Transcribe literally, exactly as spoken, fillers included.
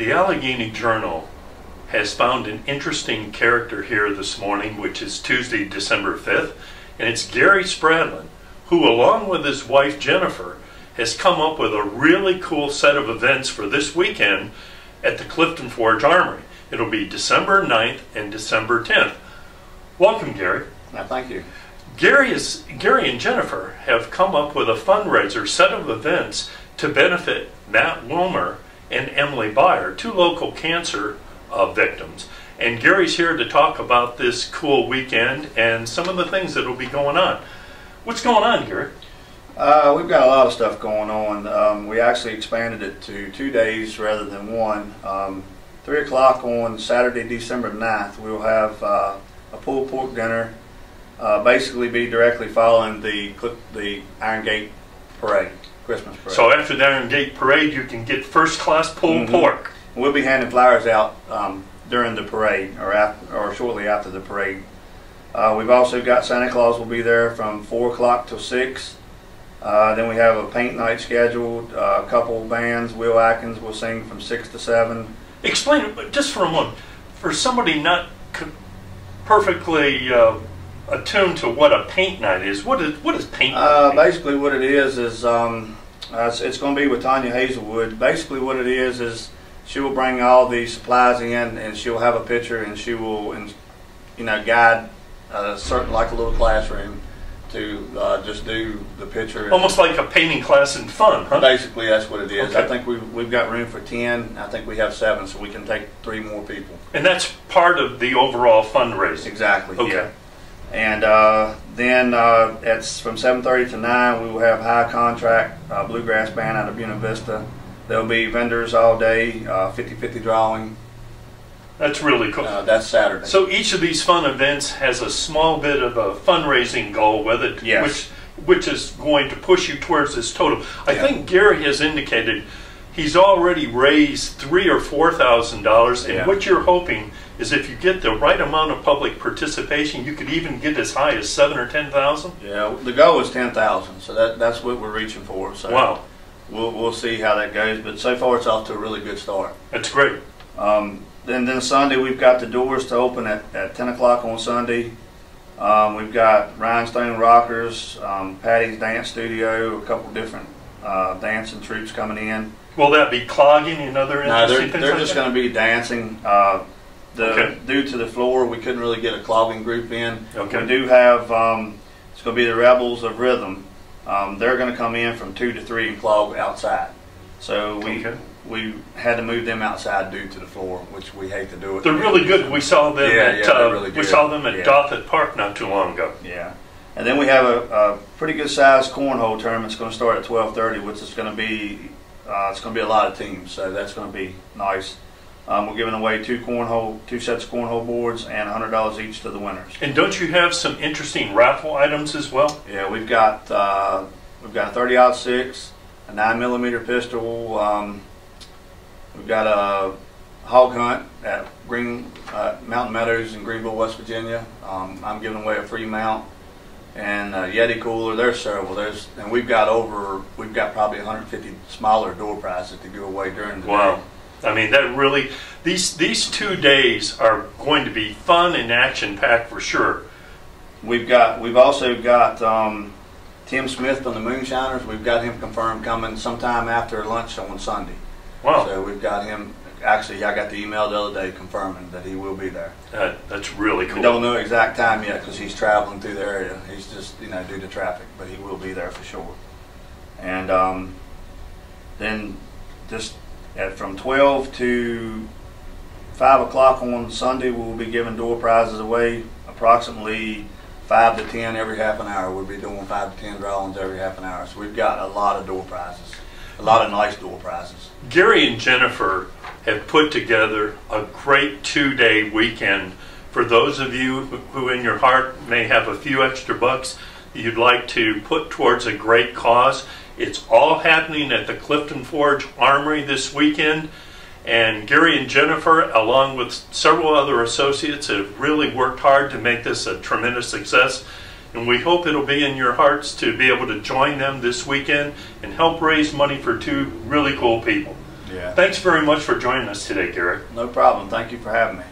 The Allegheny Journal has found an interesting character here this morning, which is Tuesday, December fifth, and it's Gary Spradlin, who along with his wife Jennifer has come up with a really cool set of events for this weekend at the Clifton Forge Armory. It'll be December ninth and December tenth. Welcome, Gary. No, thank you. Gary, is, Gary and Jennifer have come up with a fundraiser set of events to benefit Matt Wilmer and Emily Byer, two local cancer uh, victims. And Gary's here to talk about this cool weekend and some of the things that will be going on. What's going on, Gary? Uh, we've got a lot of stuff going on. Um, we actually expanded it to two days rather than one. Um, three o'clock on Saturday, December ninth, we will have uh, a pulled pork dinner, uh, basically be directly following the, the Iron Gate Parade, Christmas Parade. So after the Iron Gate Parade, you can get first-class pulled mm-hmm. pork. We'll be handing flyers out um, during the parade or, after, or shortly after the parade. Uh, we've also got Santa Claus will be there from four o'clock till six. Uh, then we have a paint night scheduled, uh, a couple bands. Will Atkins will sing from six to seven. Explain it just for a moment. For somebody not c perfectly uh, attuned to what a paint night is, what is, what is paint night? Uh, basically what it is is um, uh, it's, it's going to be with Tanya Hazelwood. Basically what it is is she will bring all the supplies in and she'll have a picture and she will and, you know, guide a certain, like a little classroom, to uh, just do the picture. Almost like a painting class in fun, huh? Basically, that's what it is. Okay. I think we've, we've got room for ten. I think we have seven, so we can take three more people. And that's part of the overall fundraising. Exactly, okay. Yeah. And uh, then uh, it's from seven thirty to nine, we will have High Contract, uh, Bluegrass Band out of Buena Vista. There'll be vendors all day, fifty fifty uh, drawing. That's really cool. Uh, that's Saturday. So each of these fun events has a small bit of a fundraising goal with it, yes. which, which is going to push you towards this total. I yeah. think Gary has indicated he's already raised three or four thousand dollars, and yeah. what you're hoping is if you get the right amount of public participation, you could even get as high as seven or ten thousand. Yeah, the goal is ten thousand, so that that's what we're reaching for. So wow, we'll we'll see how that goes, but so far it's off to a really good start. That's great. Um, And then Sunday, we've got the doors to open at, at ten o'clock on Sunday. Um, we've got Rhinestone Rockers, um, Patty's Dance Studio, a couple different uh, dancing troops coming in. Will that be clogging and other interesting no, they're, things they're like just going to be dancing. Uh, the, okay. Due to the floor, we couldn't really get a clogging group in. Okay. We do have, um, it's going to be the Rebels of Rhythm. Um, they're going to come in from two to three and clog outside. So we... Okay. We had to move them outside due to the floor, which we hate to do. It. They're really good. We saw them yeah, at yeah, uh, really we saw them at yeah. Dothan Park not too long ago. Yeah, and then we have a, a pretty good sized cornhole tournament. It's going to start at twelve thirty, which is going to be uh, it's going to be a lot of teams, so that's going to be nice. Um, we're giving away two cornhole, two sets of cornhole boards, and one hundred dollars each to the winners. And don't you have some interesting raffle items as well? Yeah, we've got uh, we've got a thirty aught six, a nine millimeter pistol. Um, We've got a hog hunt at Green uh, Mountain Meadows in Greenville, West Virginia. Um, I'm giving away a free mount and a Yeti cooler. There's several. There's and we've got over we've got probably one hundred fifty smaller door prizes to give away during the wow. day. Wow! I mean that really these these two days are going to be fun and action packed for sure. We've got we've also got um, Tim Smith on the Moonshiners. We've got him confirmed coming sometime after lunch on Sunday. Wow. So we've got him, actually I got the email the other day confirming that he will be there. Uh, that's really cool. We don't know exact time yet because he's traveling through the area. He's just, you know, due to traffic, but he will be there for sure. And um, then just at from twelve to five o'clock on Sunday, we'll be giving door prizes away. Approximately five to ten every half an hour. We'll be doing five to ten drawings every half an hour. So we've got a lot of door prizes. A lot of nice door prizes. Gary and Jennifer have put together a great two-day weekend. For those of you who in your heart may have a few extra bucks you'd like to put towards a great cause, it's all happening at the Clifton Forge Armory this weekend. And Gary and Jennifer, along with several other associates, have really worked hard to make this a tremendous success. And we hope it'll be in your hearts to be able to join them this weekend and help raise money for two really cool people. Yeah. Thanks very much for joining us today, Gary. No problem. Thank you for having me.